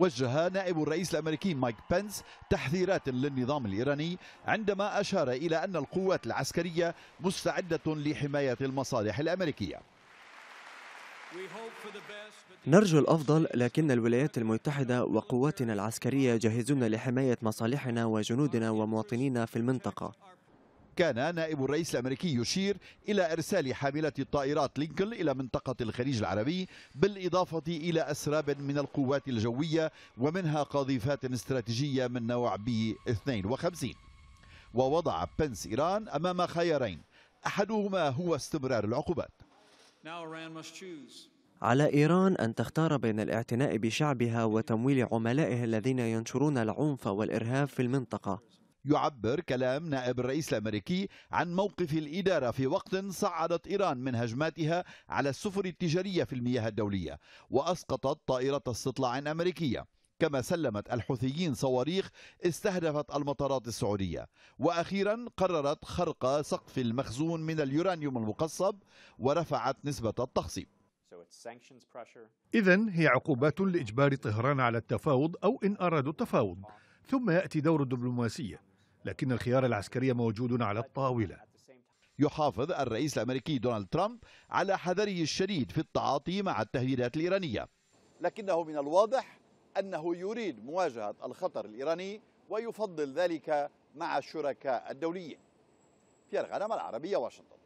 وجه نائب الرئيس الأمريكي مايك بنس تحذيرات للنظام الإيراني عندما أشار إلى أن القوات العسكرية مستعدة لحماية المصالح الأمريكية. نرجو الأفضل، لكن الولايات المتحدة وقواتنا العسكرية جاهزون لحماية مصالحنا وجنودنا ومواطنينا في المنطقة. كان نائب الرئيس الأمريكي يشير إلى إرسال حاملات الطائرات لينكولن إلى منطقة الخليج العربي، بالإضافة إلى أسراب من القوات الجوية ومنها قاذفات استراتيجية من نوع بي 52. ووضع بنس إيران أمام خيارين، أحدهما هو استمرار العقوبات. على إيران أن تختار بين الاعتناء بشعبها وتمويل عملائها الذين ينشرون العنف والإرهاب في المنطقة. يعبر كلام نائب الرئيس الأمريكي عن موقف الإدارة في وقت صعدت إيران من هجماتها على السفن التجارية في المياه الدولية وأسقطت طائرة استطلاع أمريكية، كما سلمت الحوثيين صواريخ استهدفت المطارات السعودية، وأخيرا قررت خرق سقف المخزون من اليورانيوم المقصب ورفعت نسبة التخصيب. إذن هي عقوبات لإجبار طهران على التفاوض أو إن أرادوا التفاوض، ثم يأتي دور الدبلوماسية، لكن الخيار العسكري موجود على الطاولة. يحافظ الرئيس الأمريكي دونالد ترامب على حذره الشديد في التعاطي مع التهديدات الإيرانية، لكنه من الواضح أنه يريد مواجهة الخطر الإيراني ويفضل ذلك مع الشركاء الدوليين. في العالم العربية، واشنطن.